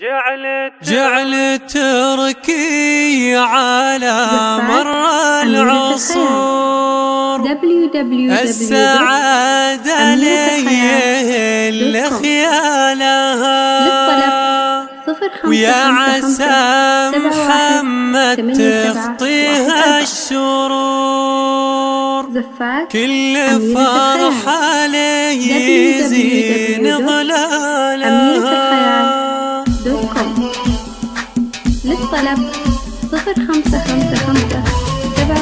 جعل تركي على مر العصور السعادة لي خيالها، ويا عسى محمد تخطيها الشرور. كل فرحة لي زين ظلالها. للطلب 0555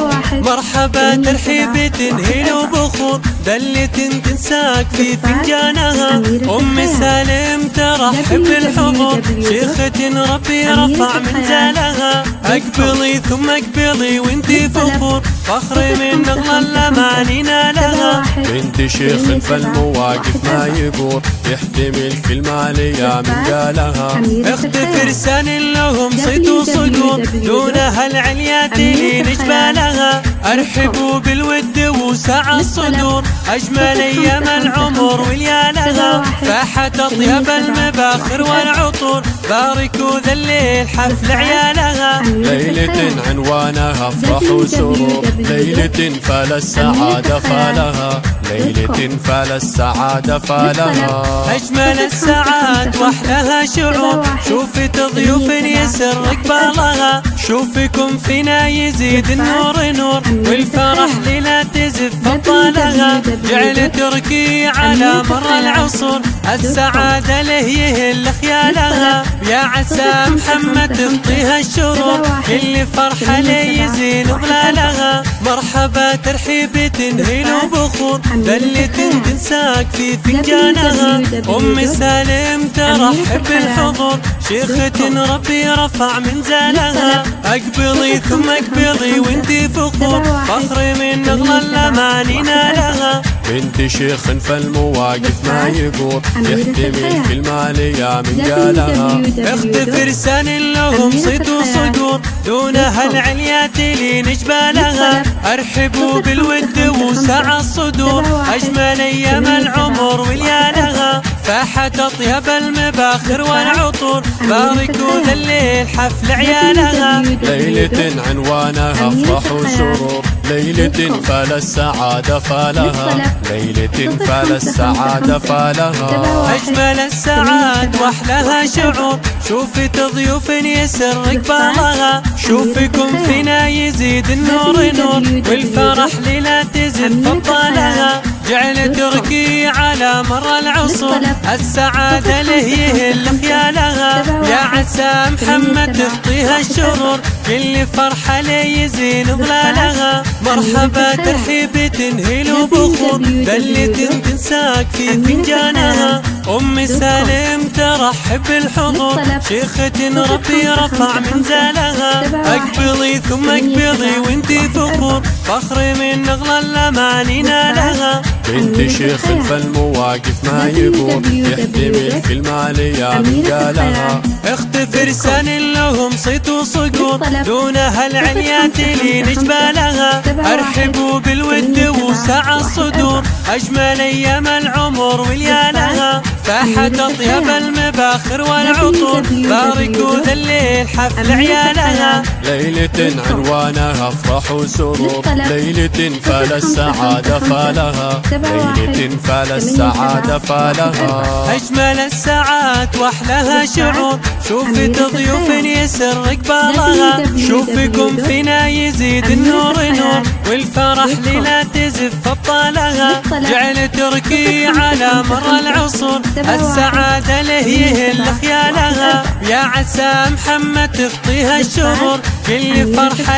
71. مرحبا ترحيب تنهل وبخور دلة تنساك في فنجانها. أم سالم ترحب بالحضور، شيخة ربي رفع من زالها. أقبلي ثم أقبلي وانتي فخور، فخري من نغلى معنينا لها. بنت شيخ فالمواقف ما يبور، يحتمي الكلمة ليا من قالها. اختف رسان لهم صيت وصدور، دونها العليا تلين جبالها. أرحبوا بالود وسع الصدور، أجمل أيام العمر وليالها. فاحت أطيب المباخر والعطور، باركوا ذا الليل حفل عيالها. ليلة عنوانها أفراح وسرور، ليلة فالسعادة فالها، ليلة فالسعادة فالها. أجمل الساعات وأحلاها شعور، شوفت ضيوف يسرك بالها. شوفكم فينا يزيد النور نور، والفرح ليلة تزف أبطالها. جعل تركي على مر العصور، السعادة له يهل خيالها. يا عسى محمد تغطيها الشرور، كل فرحة لي يزيل ظلالها. مرحبا ترحيب تنهل وبخور، دلة تنساك في فنجانها. أم سالم ترحب بالحضور، شيخة ربي رفع من زالها. أقبلي ثم أقبلي وانتي فخور، فخري من نغلى الأمانينا لها. بنت شيخ فالمواقف ما يقول، يحتمي الكلمة ليا من قالها. اختف رسان لهم صيت وصدور، دونها العليا تلين جبالها. أرحبوا بالود وسع الصدور، أجمل أيام العمر وليالها. فاحت أطيب المباخر والعطور، باركوا ذا الليل حفل عيالها. ليلة عنوانها أفراح وسرور، ليلة فالسعادة فالها، ليلة فالسعادة فالها. أجمل السعاد وأحلاها شعور، شوفت ضيوف يسرك بالها. شوفكم فينا يزيد النور نور، والفرح ليلة تزف أبطالها. جعل تركي على مر العصور، السعادة له يهل خيالها. يا عسى محمد تغطيها الشرور، كل فرحة لي يزين ظلالها. مرحبا ترحيب تنهل وبخور، دلة تنساك في فنجانها. أم سالم ترحب بالحضور، شيخة ربي رفع من زالها. أقبلي ثم أقبلي وانتي فخور، فخري من نغلى الأمانينا لها. بنت شيخ فالمواقف ما يبور، يحتمي الكلمة ليا من قالها. اختف رسان لهم صيت وصقور، دونها العليا تلين جبالها. أرحبوا بالود وسع الصدور، أجمل أيام العمر وليالها. فاحت أطيب المباخر والعطور، باركوا ذا الليل حفل عيالها. ليلة عنوانها أفراح وسرور، ليلة فالسعادة فالها، ليلة فالسعادة فالها. أجمل الساعات وأحلاها شعور، شوفت ضيوف يسرك بالها. شوفكم فينا يزيد النور نور، والفرح ليلة تزف أبطالها. جعل تركي على مر العصور، السعادة له يهل خيالها. يا عسى محمد تغطيها الشرور، كل فرحة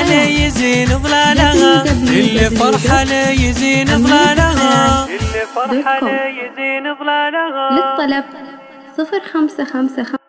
لي يزين ظلالها. كل فرحة لي يزين ظلالها، كل فرحة لي يزين ظلالها. للطلب 0555